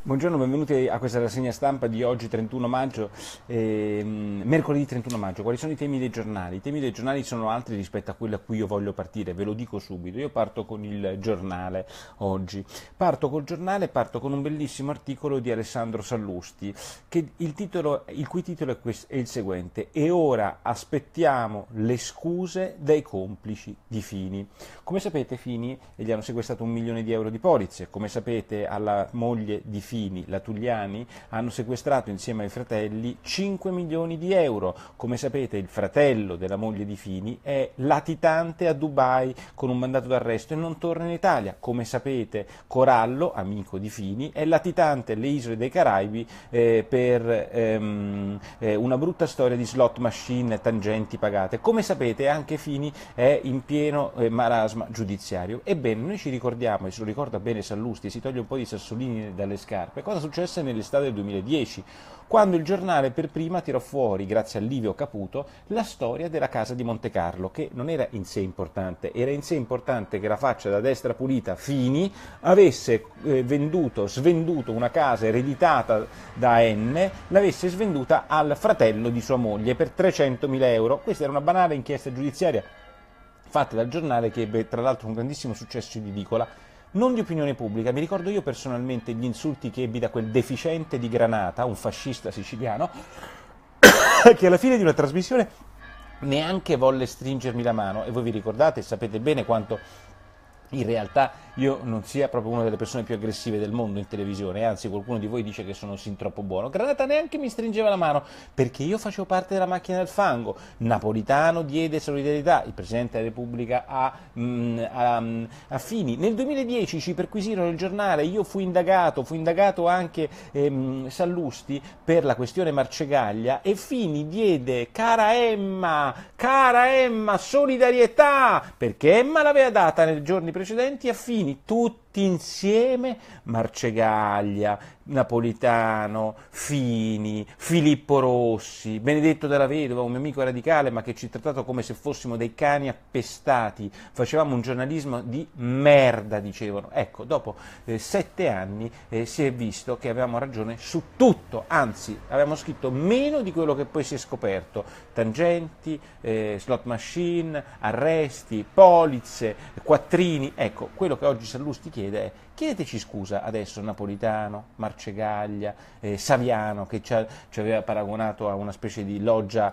Buongiorno, benvenuti a questa rassegna stampa di oggi 31 maggio, mercoledì 31 maggio. Quali sono i temi dei giornali? I temi dei giornali sono altri rispetto a quelli a cui io voglio partire, ve lo dico subito. Io parto con il giornale oggi. Parto col giornale, parto con un bellissimo articolo di Alessandro Sallusti, che il cui titolo è il seguente: e ora aspettiamo le scuse dai complici di Fini. Come sapete, Fini gli hanno sequestrato 1 milione di euro di polizze. Come sapete, alla moglie di Fini, la Tugliani, hanno sequestrato insieme ai fratelli 5 milioni di euro. Come sapete, il fratello della moglie di Fini è latitante a Dubai con un mandato d'arresto e non torna in Italia. Come sapete, Corallo, amico di Fini, è latitante alle isole dei Caraibi per una brutta storia di slot machine, tangenti pagate. Come sapete, anche Fini è in pieno marasma giudiziario. Ebbene, noi ci ricordiamo, e se lo ricorda bene Sallusti, si toglie un po' di sassolini dalle scarpe, cosa successe nell'estate del 2010, quando il giornale per prima tirò fuori, grazie a Livio Caputo, la storia della casa di Monte Carlo, che non era in sé importante, era in sé importante che la faccia da destra pulita Fini avesse svenduto una casa ereditata da N, l'avesse svenduta al fratello di sua moglie per 300.000 euro. Questa era una banale inchiesta giudiziaria fatta dal giornale, che ebbe tra l'altro un grandissimo successo in edicola, non di opinione pubblica. Mi ricordo io personalmente gli insulti che ebbi da quel deficiente di Granata, un fascista siciliano, che alla fine di una trasmissione neanche volle stringermi la mano. E voi vi ricordate e sapete bene quanto in realtà io non sia proprio una delle persone più aggressive del mondo in televisione, anzi qualcuno di voi dice che sono sin troppo buono. Granata neanche mi stringeva la mano, perché io facevo parte della macchina del fango. Napolitano diede solidarietà, il Presidente della Repubblica, a Fini. Nel 2010 ci perquisirono il giornale, io fu indagato anche Sallusti per la questione Marcegaglia, e Fini diede cara Emma, solidarietà, perché Emma l'aveva data nei giorni precedenti a Fini. Tutti insieme, Marcegaglia, Napolitano, Fini, Filippo Rossi, Benedetto della Vedova, un mio amico radicale ma che ci ha trattato come se fossimo dei cani appestati. Facevamo un giornalismo di merda, dicevano. Ecco, dopo 7 anni si è visto che avevamo ragione su tutto, anzi avevamo scritto meno di quello che poi si è scoperto: tangenti, slot machine, arresti, polizze, quattrini. Ecco, quello che oggi Sallusti chiede è: chiedeteci scusa adesso Napolitano, Marcegaglia, Saviano, che ci aveva paragonato a una specie di loggia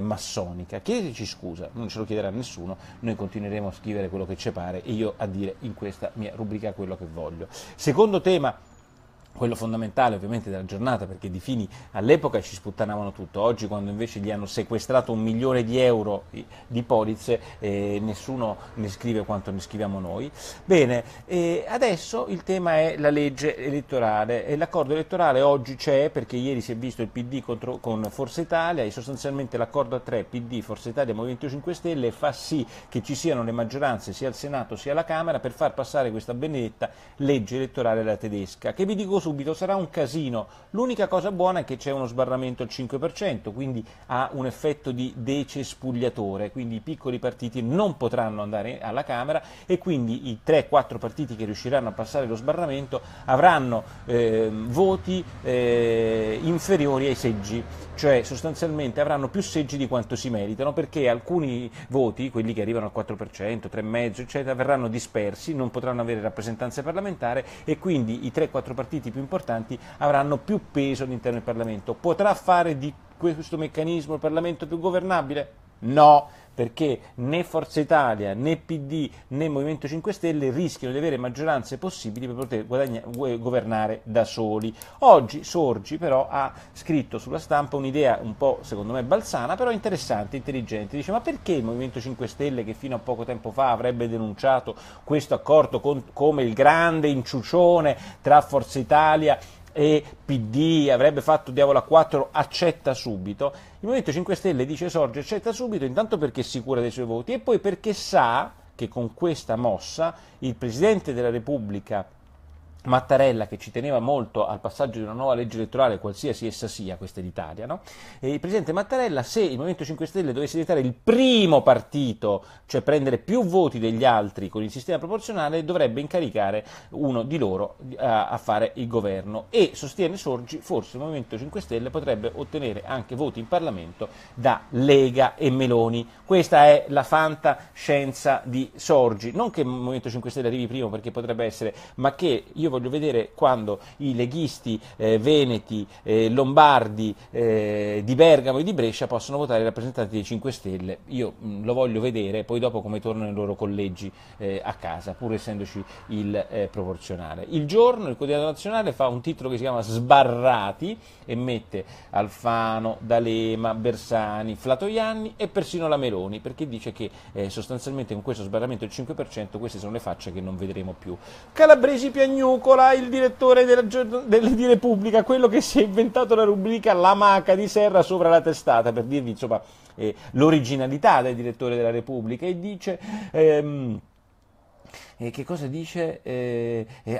massonica. Chiedeteci scusa, non ce lo chiederà nessuno, noi continueremo a scrivere quello che ci pare e io a dire in questa mia rubrica quello che voglio. Secondo tema, quello fondamentale ovviamente della giornata, perché di Fini all'epoca ci sputtanavano tutto. Oggi, quando invece gli hanno sequestrato 1 milione di euro di polizze, nessuno ne scrive quanto ne scriviamo noi. Bene, adesso il tema è la legge elettorale, e l'accordo elettorale oggi c'è, perché ieri si è visto il PD con Forza Italia, e sostanzialmente l'accordo a tre, PD, Forza Italia e Movimento 5 Stelle, fa sì che ci siano le maggioranze sia al Senato sia alla Camera per far passare questa benedetta legge elettorale alla tedesca, che vi dico subito sarà un casino. L'unica cosa buona è che c'è uno sbarramento al 5%, quindi ha un effetto di decespugliatore, quindi i piccoli partiti non potranno andare alla Camera, e quindi i 3-4 partiti che riusciranno a passare lo sbarramento avranno voti inferiori ai seggi, cioè sostanzialmente avranno più seggi di quanto si meritano, perché alcuni voti, quelli che arrivano al 4%, 3,5% eccetera, verranno dispersi, non potranno avere rappresentanza parlamentare, e quindi i 3-4 partiti più importanti avranno più peso all'interno del Parlamento. Potrà fare di questo meccanismo il Parlamento più governabile? No, perché né Forza Italia, né PD, né Movimento 5 Stelle rischiano di avere maggioranze possibili per poter governare da soli. Oggi Sorgi però ha scritto sulla stampa un'idea un po', secondo me, balzana, però interessante, intelligente. Dice: ma perché il Movimento 5 Stelle, che fino a poco tempo fa avrebbe denunciato questo accordo come il grande inciucione tra Forza Italia e PD, avrebbe fatto diavolo a 4, accetta subito? Il Movimento 5 Stelle, dice Sorge, accetta subito, intanto perché è sicura dei suoi voti, e poi perché sa che con questa mossa il Presidente della Repubblica Mattarella, che ci teneva molto al passaggio di una nuova legge elettorale, qualsiasi essa sia, questa è l'Italia, no? E il presidente Mattarella, se il Movimento 5 Stelle dovesse diventare il primo partito, cioè prendere più voti degli altri con il sistema proporzionale, dovrebbe incaricare uno di loro a fare il governo, e sostiene Sorgi, forse il Movimento 5 Stelle potrebbe ottenere anche voti in Parlamento da Lega e Meloni. Questa è la fantascienza di Sorgi, non che il Movimento 5 Stelle arrivi primo, perché potrebbe essere, ma che io voglio vedere quando i leghisti veneti, lombardi, di Bergamo e di Brescia possono votare i rappresentanti dei 5 Stelle. Io lo voglio vedere poi dopo come tornano i loro collegi a casa, pur essendoci il proporzionale. Il Giorno, il quotidiano nazionale, fa un titolo che si chiama Sbarrati e mette Alfano, D'Alema, Bersani, Flatoianni e persino la Meloni, perché dice che sostanzialmente con questo sbarramento del 5% queste sono le facce che non vedremo più. Calabresi Piagnucco, il direttore di Repubblica, quello che si è inventato la rubrica La Maca di Serra sopra la testata, per dirvi insomma l'originalità del direttore della Repubblica, e dice... che cosa dice?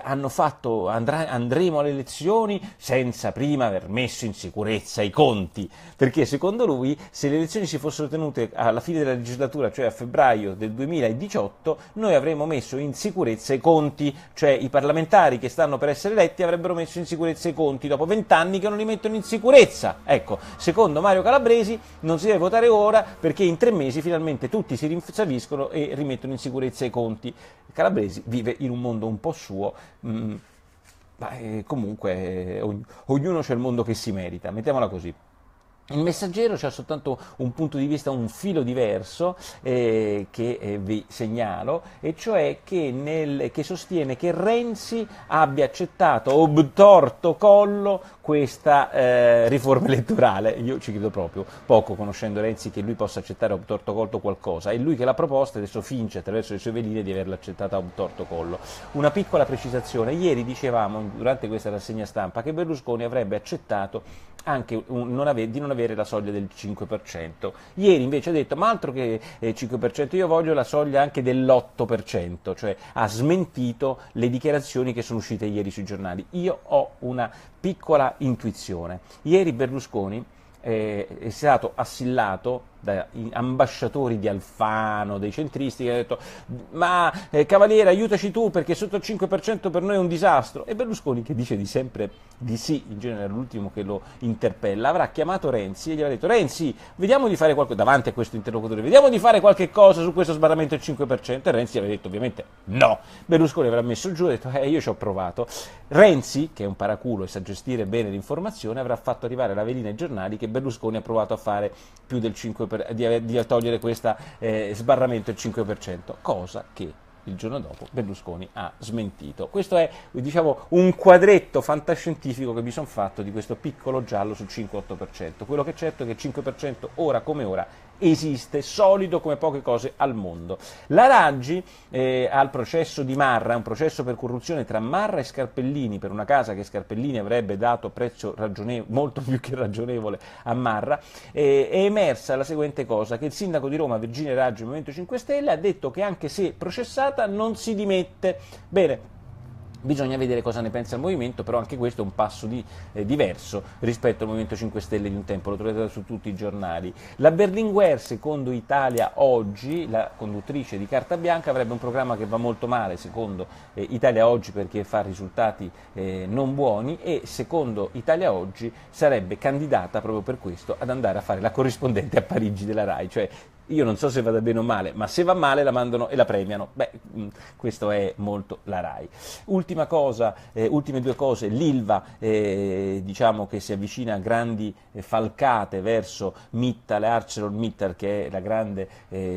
Andremo alle elezioni senza prima aver messo in sicurezza i conti, perché secondo lui se le elezioni si fossero tenute alla fine della legislatura, cioè a febbraio del 2018, noi avremmo messo in sicurezza i conti, cioè i parlamentari che stanno per essere eletti avrebbero messo in sicurezza i conti dopo 20 anni che non li mettono in sicurezza. Ecco, secondo Mario Calabresi non si deve votare ora perché in 3 mesi finalmente tutti si rinsaviscono e rimettono in sicurezza i conti. Calabresi vive in un mondo un po' suo, ma comunque ognuno c'è il mondo che si merita, mettiamola così. Il Messaggero c'ha soltanto un punto di vista, un filo diverso, che vi segnalo, e cioè che sostiene che Renzi abbia accettato obtorto collo questa riforma elettorale. Io ci credo proprio poco, conoscendo Renzi, che lui possa accettare obtorto collo qualcosa. È lui che l'ha proposta e adesso finge attraverso le sue veline di averla accettata obtorto collo. Una piccola precisazione: ieri dicevamo durante questa rassegna stampa che Berlusconi avrebbe accettato anche di non avere la soglia del 5%. Ieri invece ha detto, ma altro che 5%, io voglio la soglia anche dell'8%, cioè ha smentito le dichiarazioni che sono uscite ieri sui giornali. Io ho una piccola intuizione. Ieri Berlusconi è stato assillato da ambasciatori di Alfano, dei centristi, che hanno detto, ma cavaliere aiutaci tu perché sotto il 5% per noi è un disastro, e Berlusconi, che dice di sempre di sì, in genere è l'ultimo che lo interpella, avrà chiamato Renzi e gli avrà detto, Renzi, vediamo di fare qualcosa, davanti a questo interlocutore, vediamo di fare qualche cosa su questo sbarramento del 5%, e Renzi aveva detto ovviamente no. Berlusconi avrà messo giù e detto, io ci ho provato. Renzi, che è un paraculo e sa gestire bene l'informazione, avrà fatto arrivare la velina ai giornali che Berlusconi ha provato a fare più del 5%, di togliere questo sbarramento del 5%, cosa che il giorno dopo Berlusconi ha smentito. Questo è, diciamo, un quadretto fantascientifico che mi sono fatto di questo piccolo giallo sul 5-8%. Quello che è certo è che il 5% ora come ora esiste, solido come poche cose al mondo. La Raggi ha il processo di Marra, un processo per corruzione tra Marra e Scarpellini per una casa che Scarpellini avrebbe dato a prezzo molto più che ragionevole a Marra. È emersa la seguente cosa, che il sindaco di Roma, Virginia Raggi, del Movimento 5 Stelle, ha detto che anche se processata non si dimette. Bene, bisogna vedere cosa ne pensa il Movimento, però anche questo è un passo diverso rispetto al Movimento 5 Stelle di un tempo, lo trovate su tutti i giornali. La Berlinguer, secondo Italia Oggi, la conduttrice di Carta Bianca, avrebbe un programma che va molto male, secondo Italia Oggi, perché fa risultati non buoni, e secondo Italia Oggi sarebbe candidata proprio per questo ad andare a fare la corrispondente a Parigi della RAI, cioè io non so se vada bene o male, ma se va male la mandano e la premiano. Beh, questo è molto la RAI. Ultima cosa, ultime due cose, l'Ilva, diciamo che si avvicina a grandi falcate verso Mittal, Arcelor Mittal, che è la grande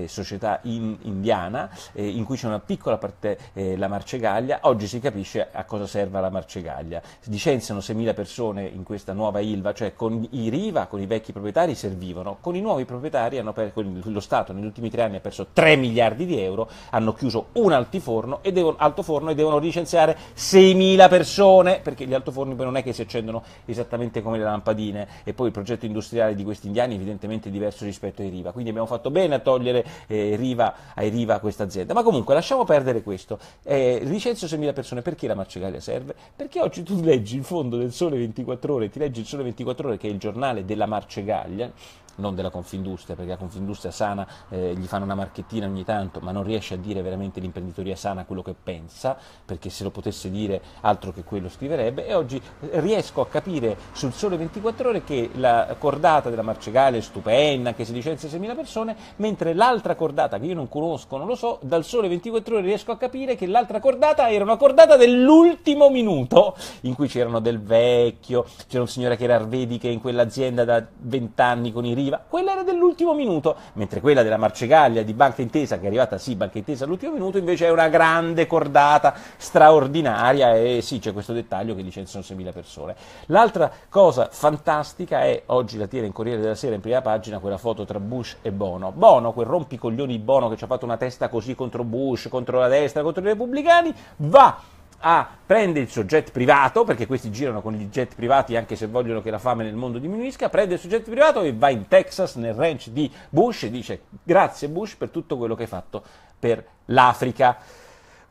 società indiana, in cui c'è una piccola parte, la Marcegaglia. Oggi si capisce a cosa serva la Marcegaglia. Licenziano 6.000 persone in questa nuova Ilva, cioè con i Riva, con i vecchi proprietari servivano, con i nuovi proprietari hanno aperto lo Stato negli ultimi 3 anni ha perso 3 miliardi di euro, hanno chiuso un altiforno e devono licenziare 6.000 persone, perché gli altoforni poi non è che si accendono esattamente come le lampadine, e poi il progetto industriale di questi indiani è evidentemente diverso rispetto ai Riva, quindi abbiamo fatto bene a togliere ai Riva questa azienda, ma comunque lasciamo perdere questo, licenzio 6.000 persone, perché la Marcegaglia serve? Perché oggi tu leggi il fondo del Sole 24 Ore, ti leggi il Sole 24 Ore che è il giornale della Marcegaglia, non della Confindustria, perché la Confindustria sana gli fanno una marchettina ogni tanto, ma non riesce a dire veramente l'imprenditoria sana quello che pensa, perché se lo potesse dire altro che quello scriverebbe, e oggi riesco a capire sul Sole 24 Ore che la cordata della Marcegaglia è stupenda, che si licenzia 6.000 persone, mentre l'altra cordata, che io non conosco, non lo so, dal Sole 24 Ore riesco a capire che l'altra cordata era una cordata dell'ultimo minuto, in cui c'erano del vecchio, c'era un signore che era Arvedi, che in quell'azienda da 20 anni con i ricchi, quella era dell'ultimo minuto, mentre quella della Marcegaglia di Banca Intesa, che è arrivata sì, Banca Intesa all'ultimo minuto, invece è una grande cordata straordinaria, e sì, c'è questo dettaglio che licenziano 6.000 persone. L'altra cosa fantastica è, oggi la tira in Corriere della Sera in prima pagina, quella foto tra Bush e Bono. Bono, quel rompicoglioni Bono che ci ha fatto una testa così contro Bush, contro la destra, contro i repubblicani, va a prende il suo jet privato, perché questi girano con gli jet privati anche se vogliono che la fame nel mondo diminuisca, prende il suo jet privato e va in Texas, nel ranch di Bush, e dice grazie Bush per tutto quello che hai fatto per l'Africa.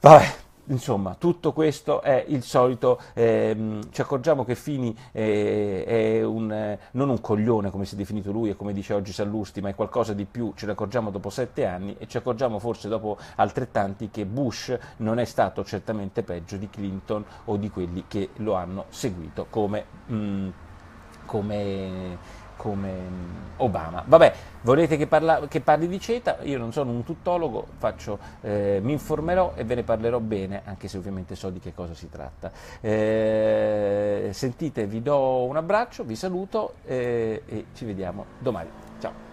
Vabbè. Insomma, tutto questo è il solito, ci accorgiamo che Fini è non un coglione come si è definito lui e come dice oggi Sallusti, ma è qualcosa di più, ce ne accorgiamo dopo 7 anni, e ci accorgiamo forse dopo altrettanti che Bush non è stato certamente peggio di Clinton o di quelli che lo hanno seguito come Obama. Vabbè, volete che parli di CETA? Io non sono un tuttologo, mi informerò e ve ne parlerò bene, anche se ovviamente so di che cosa si tratta. Sentite, vi do un abbraccio, vi saluto e ci vediamo domani. Ciao.